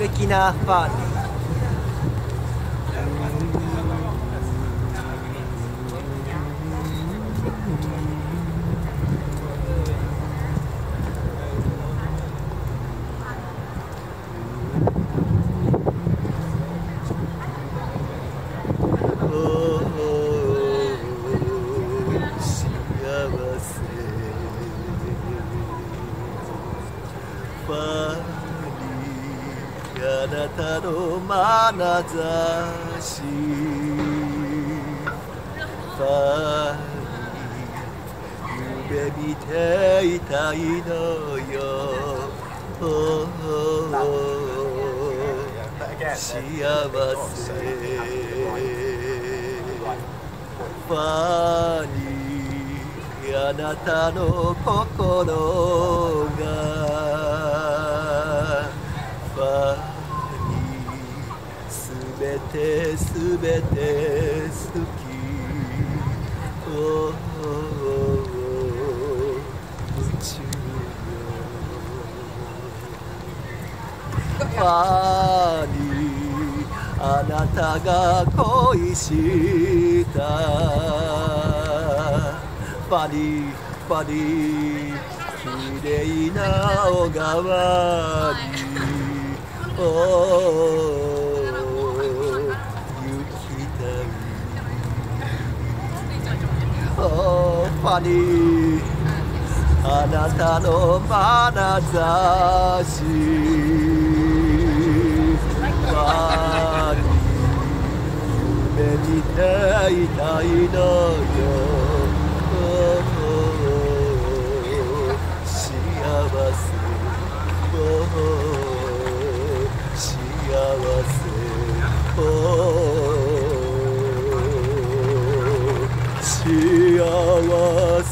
的なファーニー。ファーニー、あなたの眼差し。ファーニー、夢見ていたいのよ。幸せ。ファーニー、あなたの心が。すべて好き。夢中よ。ファーニー、あなたが恋した。ファーニー、ファーニー、綺麗な小川に。ファーニー、あなたの眼差し。ファーニー、夢見ていたいのよ。幸せ、幸せ。幸せ。